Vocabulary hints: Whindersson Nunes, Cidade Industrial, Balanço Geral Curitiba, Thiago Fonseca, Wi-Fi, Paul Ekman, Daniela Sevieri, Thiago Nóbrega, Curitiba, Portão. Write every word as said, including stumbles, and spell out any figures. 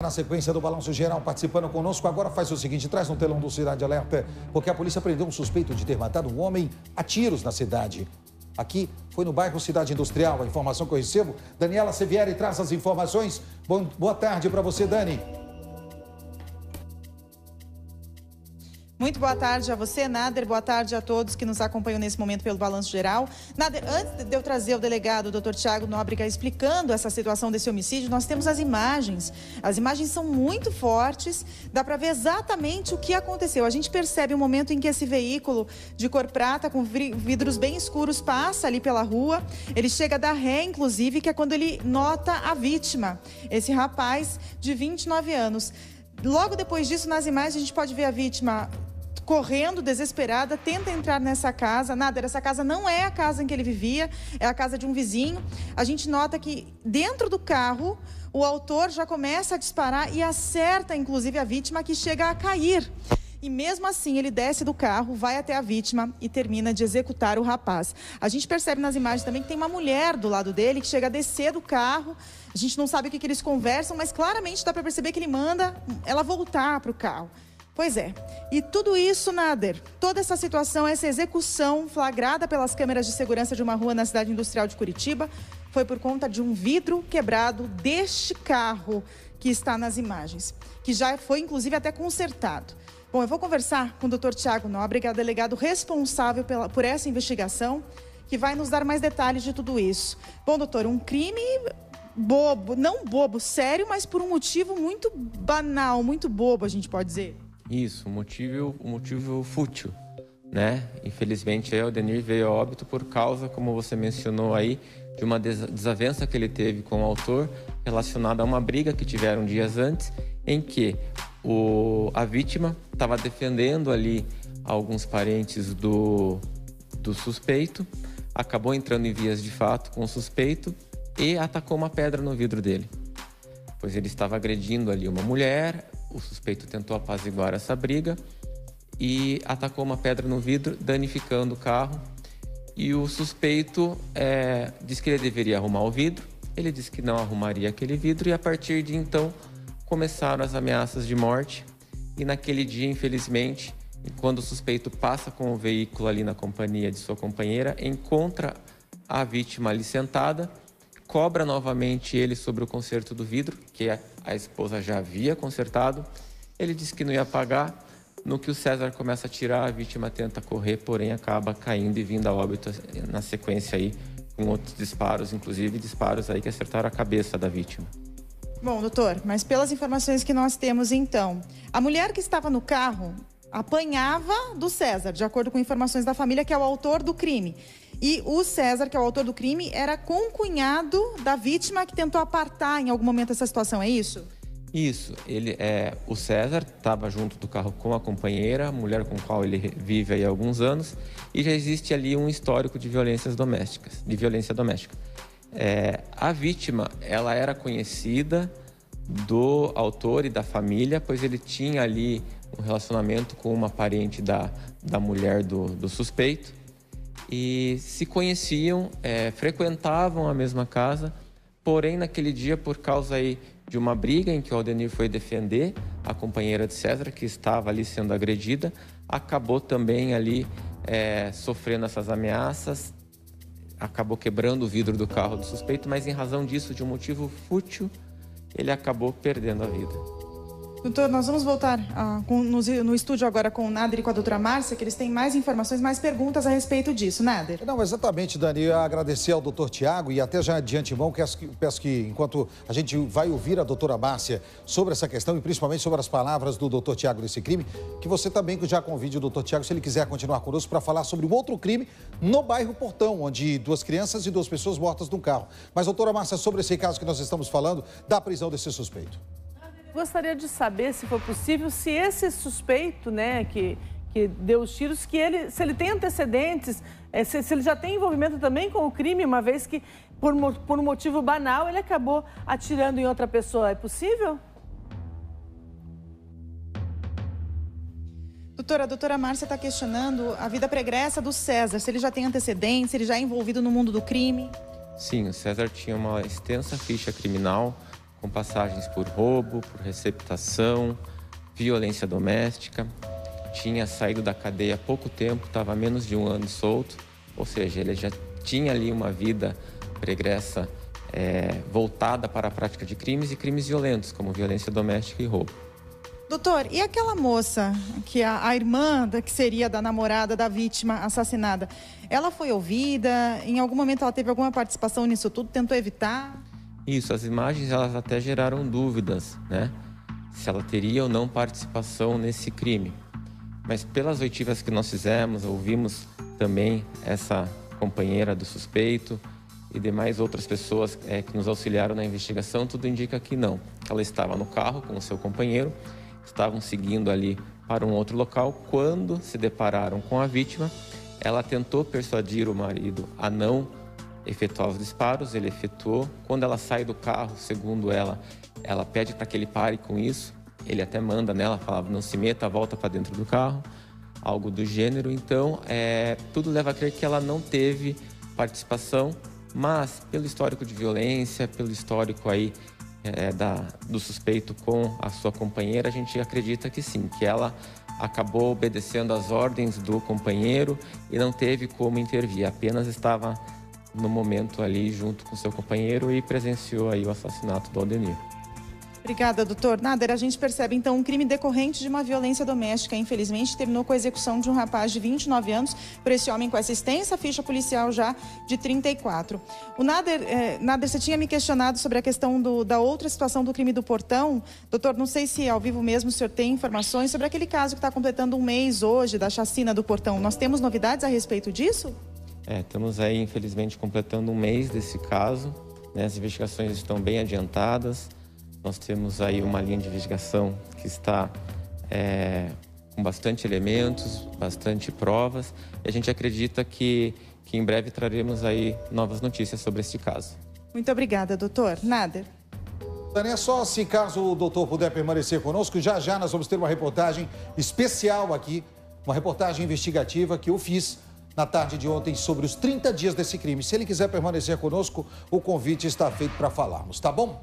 Na sequência do Balanço Geral, participando conosco, agora faz o seguinte, traz no telão do Cidade Alerta, porque a polícia prendeu um suspeito de ter matado um homem a tiros na cidade. Aqui foi no bairro Cidade Industrial, a informação que eu recebo. Daniela Sevieri traz as informações. Bom, boa tarde para você, Dani. Muito boa tarde a você, Nader. Boa tarde a todos que nos acompanham nesse momento pelo Balanço Geral. Nader, antes de eu trazer o delegado, o doutor Thiago Nóbrega, explicando essa situação desse homicídio, nós temos as imagens. As imagens são muito fortes, dá para ver exatamente o que aconteceu. A gente percebe o momento em que esse veículo de cor prata, com vidros bem escuros, passa ali pela rua. Ele chega a dar ré, inclusive, que é quando ele nota a vítima, esse rapaz de vinte e nove anos. Logo depois disso, nas imagens, a gente pode ver a vítima correndo, desesperada, tenta entrar nessa casa. Nada, essa casa não é a casa em que ele vivia, é a casa de um vizinho. A gente nota que dentro do carro, o autor já começa a disparar e acerta, inclusive, a vítima, que chega a cair. E mesmo assim, ele desce do carro, vai até a vítima e termina de executar o rapaz. A gente percebe nas imagens também que tem uma mulher do lado dele, que chega a descer do carro. A gente não sabe o que, que eles conversam, mas claramente dá para perceber que ele manda ela voltar para o carro. Pois é. E tudo isso, Nader, toda essa situação, essa execução flagrada pelas câmeras de segurança de uma rua na Cidade Industrial de Curitiba, foi por conta de um vidro quebrado deste carro que está nas imagens, que já foi, inclusive, até consertado. Bom, eu vou conversar com o doutor Thiago Nóbrega, delegado responsável pela, por essa investigação, que vai nos dar mais detalhes de tudo isso. Bom, doutor, um crime bobo, não bobo, sério, mas por um motivo muito banal, muito bobo, a gente pode dizer. Isso, um motivo, um motivo fútil, né? Infelizmente, aí, o Denir veio a óbito por causa, como você mencionou aí, de uma desavença que ele teve com o autor relacionada a uma briga que tiveram dias antes, em que o, a vítima estava defendendo ali alguns parentes do, do suspeito, acabou entrando em vias de fato com o suspeito e atacou uma pedra no vidro dele, pois ele estava agredindo ali uma mulher. O suspeito tentou apaziguar essa briga e atacou uma pedra no vidro, danificando o carro. E o suspeito é, disse que ele deveria arrumar o vidro. Ele disse que não arrumaria aquele vidro e a partir de então começaram as ameaças de morte. E naquele dia, infelizmente, quando o suspeito passa com o veículo ali na companhia de sua companheira, encontra a vítima ali sentada, cobra novamente ele sobre o conserto do vidro, que a, a esposa já havia consertado. Ele disse que não ia pagar. No que o César começa a tirar, a vítima tenta correr, porém acaba caindo e vindo a óbito na sequência aí, com outros disparos, inclusive disparos aí que acertaram a cabeça da vítima. Bom, doutor, mas pelas informações que nós temos então, a mulher que estava no carro apanhava do César, de acordo com informações da família, que é o autor do crime. E o César, que é o autor do crime, era concunhado da vítima que tentou apartar em algum momento essa situação, é isso? Isso. Ele, é, o César estava junto do carro com a companheira, mulher com a qual ele vive aí há alguns anos, e já existe ali um histórico de violências domésticas, de violência doméstica. É, a vítima, ela era conhecida do autor e da família, pois ele tinha ali um relacionamento com uma parente da, da mulher do, do suspeito e se conheciam, é, frequentavam a mesma casa, porém naquele dia, por causa aí de uma briga em que o Aldenir foi defender a companheira de César, que estava ali sendo agredida, acabou também ali é, sofrendo essas ameaças, acabou quebrando o vidro do carro do suspeito, mas em razão disso, de um motivo fútil, ele acabou perdendo a vida. Doutor, nós vamos voltar ah, com, no, no estúdio agora com o Nader e com a doutora Márcia, que eles têm mais informações, mais perguntas a respeito disso, Nader. Não, exatamente, Dani. Eu agradecer ao doutor Thiago e até já de antemão, que peço que, enquanto a gente vai ouvir a doutora Márcia sobre essa questão e principalmente sobre as palavras do doutor Thiago nesse crime, que você também já convide o doutor Thiago, se ele quiser continuar conosco, para falar sobre um outro crime no bairro Portão, onde duas crianças e duas pessoas mortas num carro. Mas, doutora Márcia, sobre esse caso que nós estamos falando, da prisão desse suspeito. Gostaria de saber, se for possível, se esse suspeito, né, que, que deu os tiros, que ele, se ele tem antecedentes, se, se ele já tem envolvimento também com o crime, uma vez que, por, por um motivo banal, ele acabou atirando em outra pessoa. É possível? Doutora, a doutora Márcia está questionando a vida pregressa do César, se ele já tem antecedentes, se ele já é envolvido no mundo do crime. Sim, o César tinha uma extensa ficha criminal, com passagens por roubo, por receptação, violência doméstica. Tinha saído da cadeia há pouco tempo, estava há menos de um ano solto, ou seja, ele já tinha ali uma vida pregressa é, voltada para a prática de crimes e crimes violentos, como violência doméstica e roubo. Doutor, e aquela moça, que a, a irmã da, que seria da namorada da vítima assassinada, ela foi ouvida? Em algum momento ela teve alguma participação nisso tudo? Tentou evitar? Isso, as imagens elas até geraram dúvidas, né? Se ela teria ou não participação nesse crime. Mas pelas oitivas que nós fizemos, ouvimos também essa companheira do suspeito e demais outras pessoas é, que nos auxiliaram na investigação, tudo indica que não. Ela estava no carro com o seu companheiro, estavam seguindo ali para um outro local. Quando se depararam com a vítima, ela tentou persuadir o marido a não efetuar os disparos, ele efetuou. Quando ela sai do carro, segundo ela, ela pede para que ele pare com isso. Ele até manda nela, falava, não se meta, volta para dentro do carro, algo do gênero. Então, é, tudo leva a crer que ela não teve participação, mas pelo histórico de violência, pelo histórico aí, É, da, do suspeito com a sua companheira, a gente acredita que sim, que ela acabou obedecendo às ordens do companheiro e não teve como intervir, apenas estava no momento ali junto com seu companheiro e presenciou aí o assassinato do Aldenir. Obrigada, doutor Nader. A gente percebe, então, um crime decorrente de uma violência doméstica. Infelizmente, terminou com a execução de um rapaz de vinte e nove anos por esse homem com essa extensa ficha policial já de trinta e quatro. O Nader, eh, Nader, você tinha me questionado sobre a questão do, da outra situação do crime do Portão. Doutor, não sei se ao vivo mesmo o senhor tem informações sobre aquele caso que está completando um mês hoje, da chacina do Portão. Nós temos novidades a respeito disso? É, estamos aí, infelizmente, completando um mês desse caso, né? As investigações estão bem adiantadas. Nós temos aí uma linha de investigação que está é, com bastante elementos, bastante provas. E a gente acredita que, que em breve traremos aí novas notícias sobre este caso. Muito obrigada, doutor Nader. É só se caso o doutor puder permanecer conosco, já já nós vamos ter uma reportagem especial aqui, uma reportagem investigativa que eu fiz na tarde de ontem sobre os trinta dias desse crime. Se ele quiser permanecer conosco, o convite está feito para falarmos, tá bom?